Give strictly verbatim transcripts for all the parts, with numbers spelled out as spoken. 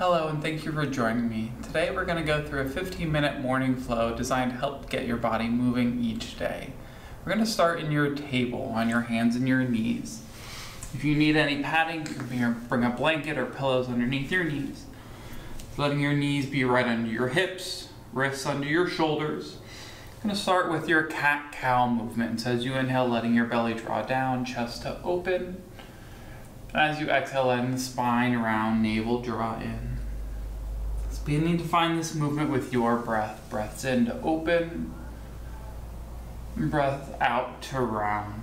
Hello and thank you for joining me. Today we're going to go through a fifteen minute morning flow designed to help get your body moving each day. We're going to start in your table on your hands and your knees. If you need any padding, you can bring a blanket or pillows underneath your knees. Letting your knees be right under your hips, wrists under your shoulders. I'm going to start with your cat-cow movement. So as you inhale, letting your belly draw down, chest to open. As you exhale, letting the spine round, navel draw in. It's beginning to find this movement with your breath. Breaths in to open, and breath out to round.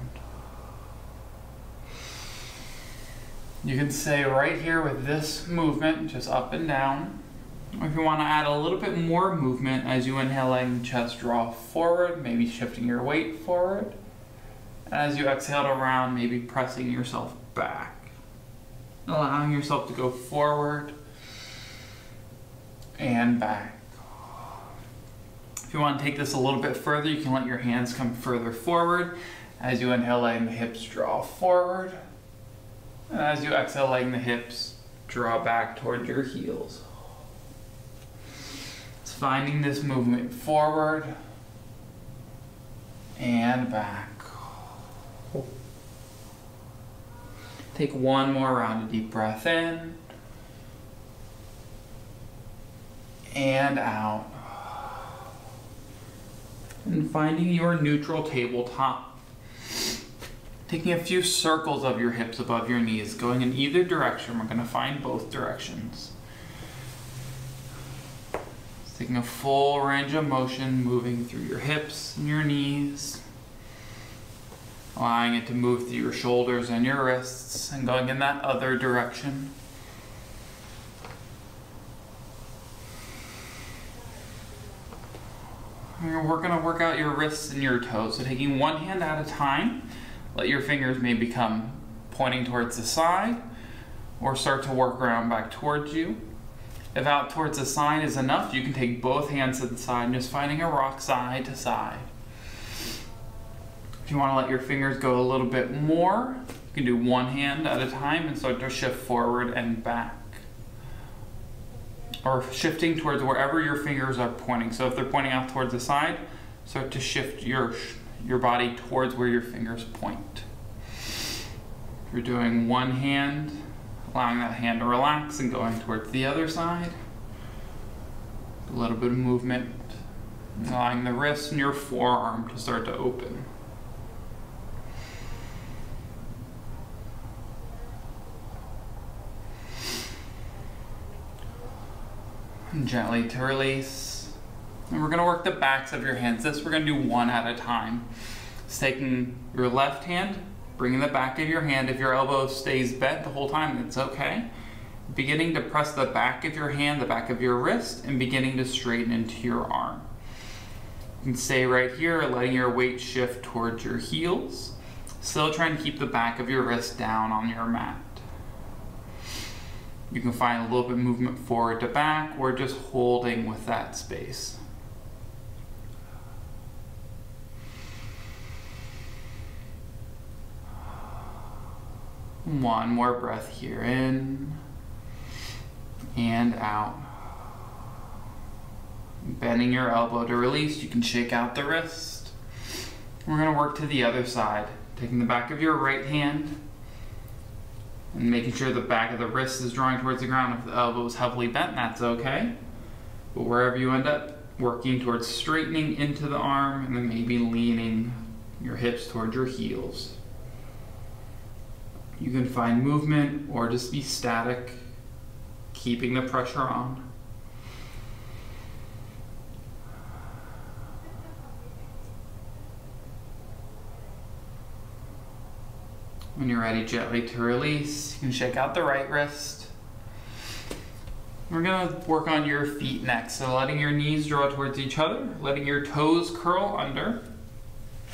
You can stay right here with this movement, just up and down. If you want to add a little bit more movement, as you inhale, letting chest draw forward, maybe shifting your weight forward. As you exhale to round, maybe pressing yourself back. Allowing yourself to go forward and back. If you want to take this a little bit further, you can let your hands come further forward. As you inhale, letting the hips draw forward. And as you exhale, letting the hips draw back toward your heels. It's finding this movement forward and back. Take one more round, a deep breath in and out. And finding your neutral tabletop. Taking a few circles of your hips above your knees, going in either direction. We're going to find both directions. Just taking a full range of motion, moving through your hips and your knees. Allowing it to move through your shoulders and your wrists, and going in that other direction. And we're going to work out your wrists and your toes. So taking one hand at a time, let your fingers maybe come pointing towards the side, or start to work around back towards you. If out towards the side is enough, you can take both hands to the side, and just finding a rock side to side. If you want to let your fingers go a little bit more, you can do one hand at a time and start to shift forward and back. Or shifting towards wherever your fingers are pointing. So if they're pointing out towards the side, start to shift your, your body towards where your fingers point. If you're doing one hand, allowing that hand to relax and going towards the other side. A little bit of movement, allowing the wrist and your forearm to start to open. Gently to release. And we're going to work the backs of your hands. This we're going to do one at a time. It's taking your left hand, bringing the back of your hand. If your elbow stays bent the whole time, it's okay. Beginning to press the back of your hand, the back of your wrist, and beginning to straighten into your arm. You can stay right here, letting your weight shift towards your heels. Still trying to keep the back of your wrist down on your mat. You can find a little bit of movement forward to back, or just holding with that space. One more breath here, in and out. Bending your elbow to release, you can shake out the wrist. We're going to work to the other side, taking the back of your right hand, and making sure the back of the wrist is drawing towards the ground. If the elbow is heavily bent, that's okay. But wherever you end up, working towards straightening into the arm, and then maybe leaning your hips towards your heels. You can find movement or just be static, keeping the pressure on. When you're ready, gently to release. You can shake out the right wrist. We're going to work on your feet next. So letting your knees draw towards each other, letting your toes curl under.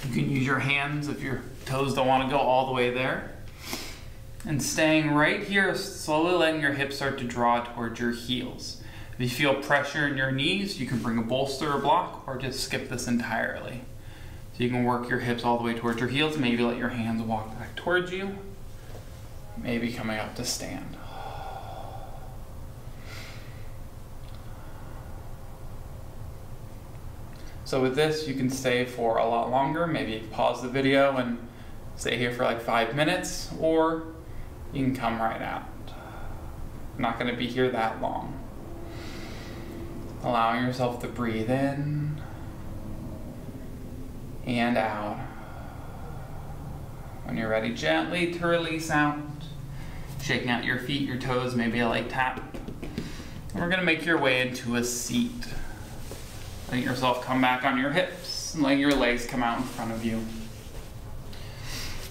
You can use your hands if your toes don't want to go all the way there. And staying right here, slowly letting your hips start to draw towards your heels. If you feel pressure in your knees, you can bring a bolster or block, or just skip this entirely. So you can work your hips all the way towards your heels. Maybe let your hands walk back towards you. Maybe coming up to stand. So with this, you can stay for a lot longer. Maybe pause the video and stay here for like five minutes, or you can come right out. I'm not going to be here that long. Allowing yourself to breathe in and out. When you're ready, gently to release out, shaking out your feet, your toes, maybe a light tap. And we're going to make your way into a seat. Letting yourself come back on your hips and letting your legs come out in front of you.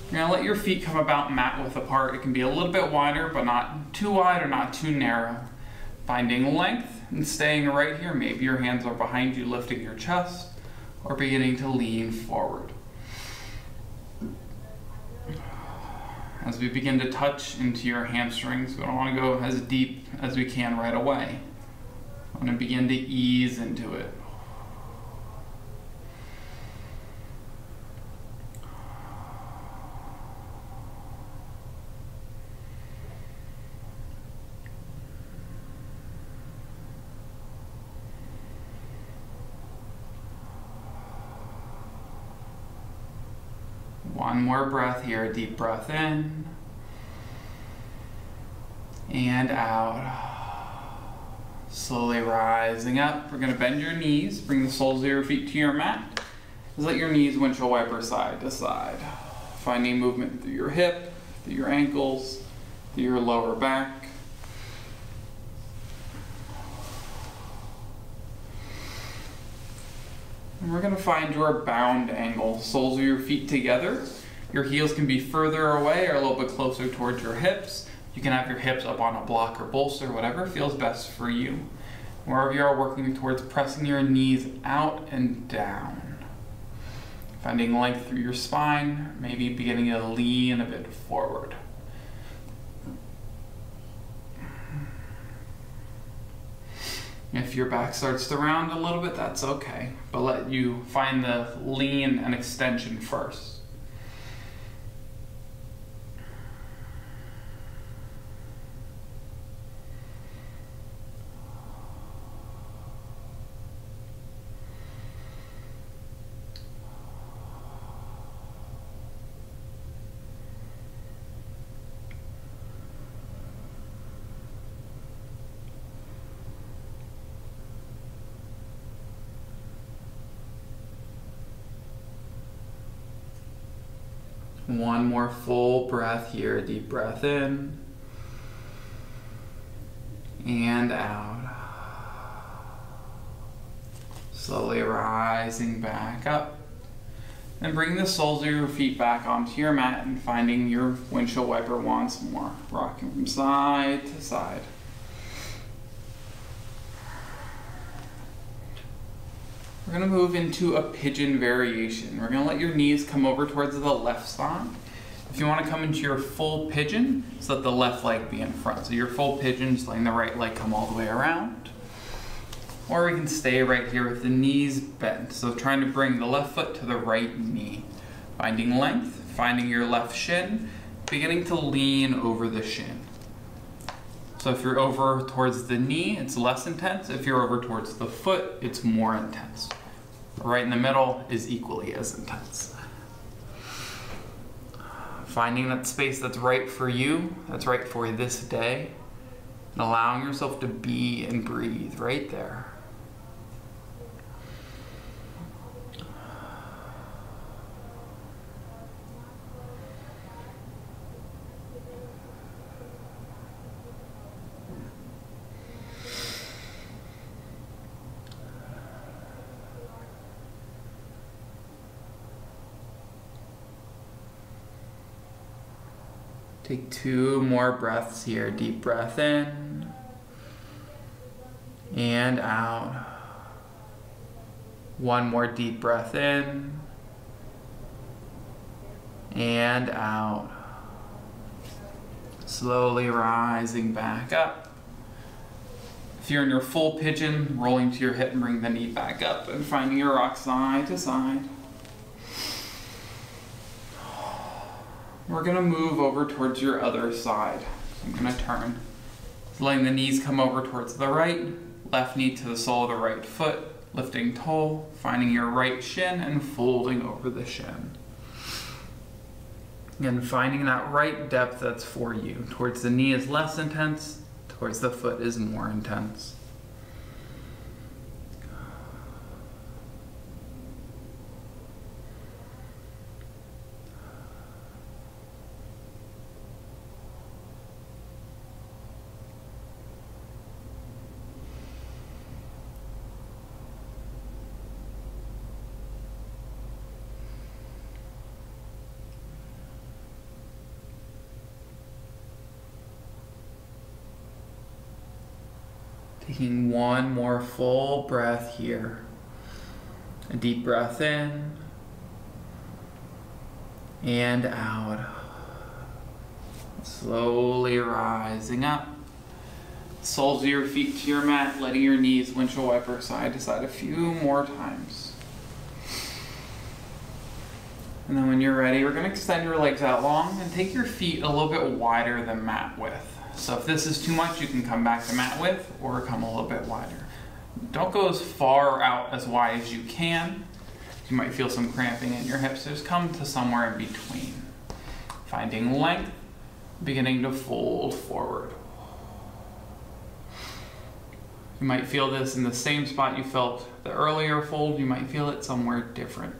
You're going to let your feet come about mat width apart. It can be a little bit wider, but not too wide or not too narrow. Finding length and staying right here. Maybe your hands are behind you, lifting your chest or beginning to lean forward. As we begin to touch into your hamstrings, we don't want to go as deep as we can right away. I want to begin to ease into it. One more breath here, a deep breath in and out. Slowly rising up. We're going to bend your knees, bring the soles of your feet to your mat. Just let your knees windshield wiper side to side. Finding movement through your hip, through your ankles, through your lower back. And we're going to find your bound angle. Soles of your feet together. Your heels can be further away or a little bit closer towards your hips. You can have your hips up on a block or bolster, whatever feels best for you. Wherever you are, working towards pressing your knees out and down. Finding length through your spine, maybe beginning to lean a bit forward. If your back starts to round a little bit, that's okay, but let you find the lean and extension first. One more full breath here, deep breath in and out. Slowly rising back up. And bring the soles of your feet back onto your mat and finding your windshield wiper once more. Rocking from side to side. We're going to move into a pigeon variation. We're going to let your knees come over towards the left side. If you want to come into your full pigeon, just let the left leg be in front. So your full pigeon, just letting the right leg come all the way around. Or we can stay right here with the knees bent. So trying to bring the left foot to the right knee. Finding length, finding your left shin, beginning to lean over the shin. So if you're over towards the knee, it's less intense. If you're over towards the foot, it's more intense. Right in the middle is equally as intense. Finding that space that's right for you, that's right for this day, and allowing yourself to be and breathe right there. Take two more breaths here. Deep breath in and out. One more deep breath in and out. Slowly rising back up. If you're in your full pigeon, rolling to your hip and bring the knee back up and finding your rock side to side. We're going to move over towards your other side. I'm going to turn. Letting the knees come over towards the right, left knee to the sole of the right foot, lifting tall, finding your right shin and folding over the shin. And finding that right depth that's for you. Towards the knee is less intense, towards the foot is more intense. Taking one more full breath here. A deep breath in and out. Slowly rising up. Soles of your feet to your mat, letting your knees windshield wiper side to side a few more times. And then when you're ready, we're gonna extend your legs out long and take your feet a little bit wider than mat width. So if this is too much, you can come back to mat width or come a little bit wider. Don't go as far out as wide as you can. You might feel some cramping in your hips. Just come to somewhere in between. Finding length, beginning to fold forward. You might feel this in the same spot you felt the earlier fold. You might feel it somewhere different.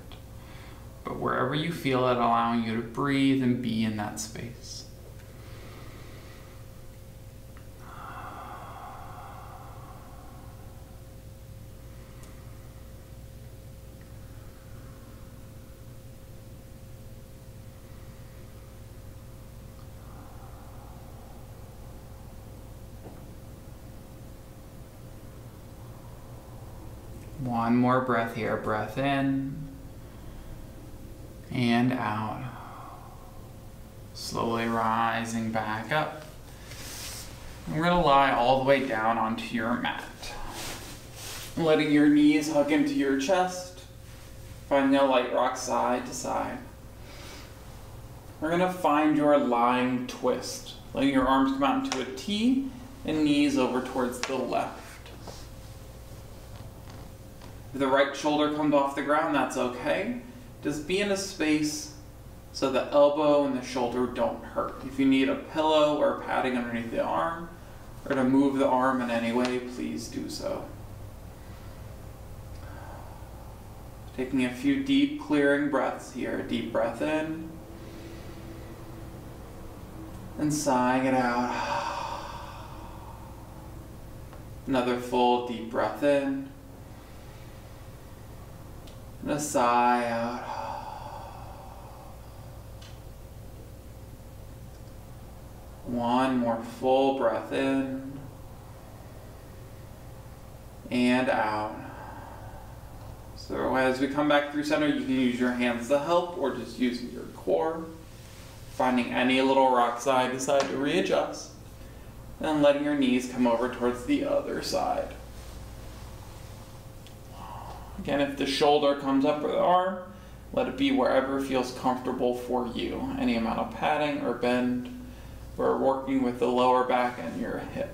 But wherever you feel it, allowing you to breathe and be in that space. One more breath here, breath in and out. Slowly rising back up. And we're gonna lie all the way down onto your mat. Letting your knees hug into your chest. Find the light rock side to side. We're gonna find your lying twist. Letting your arms come out into a T and knees over towards the left. If the right shoulder comes off the ground, that's okay. Just be in a space so the elbow and the shoulder don't hurt. If you need a pillow or padding underneath the arm, or to move the arm in any way, please do so. Taking a few deep clearing breaths here. Deep breath in. And sighing it out. Another full deep breath in. And a sigh out. One more full breath in and out. So as we come back through center, you can use your hands to help or just using your core. Finding any little rock side to side to readjust. And letting your knees come over towards the other side. Again, if the shoulder comes up or the arm, let it be wherever feels comfortable for you. Any amount of padding or bend. We're working with the lower back and your hip.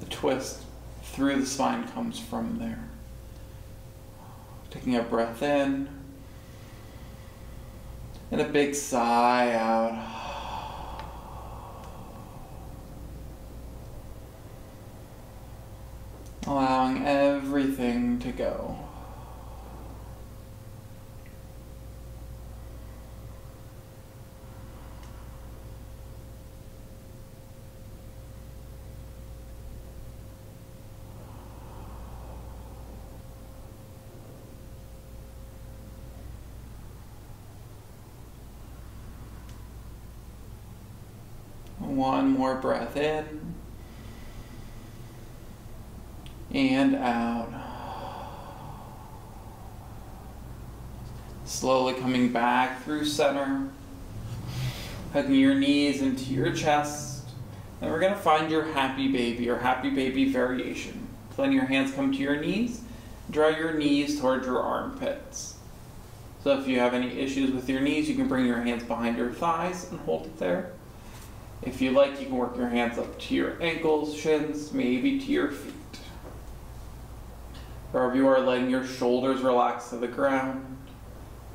The twist through the spine comes from there. Taking a breath in. And a big sigh out. Allowing everything to go. One more breath in. And out. Slowly coming back through center. Hugging your knees into your chest. And we're going to find your happy baby or happy baby variation. Letting your hands come to your knees. Draw your knees towards your armpits. So if you have any issues with your knees, you can bring your hands behind your thighs and hold it there. If you like, you can work your hands up to your ankles, shins, maybe to your feet. Wherever you are, letting your shoulders relax to the ground,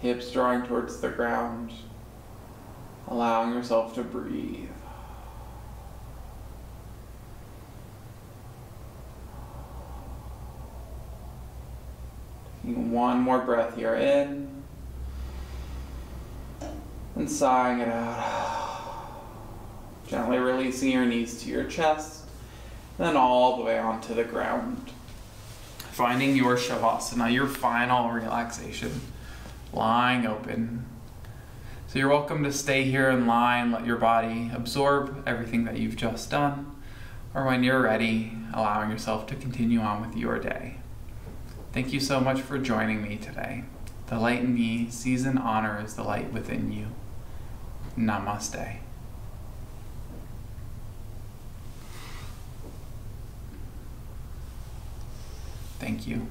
hips drawing towards the ground, allowing yourself to breathe. Taking one more breath here in, and sighing it out. Gently releasing your knees to your chest, then all the way onto the ground. Finding your Shavasana, your final relaxation, lying open. So you're welcome to stay here and lie and let your body absorb everything that you've just done, or when you're ready, allowing yourself to continue on with your day. Thank you so much for joining me today. The light in me sees and honors the light within you. Namaste. Thank you.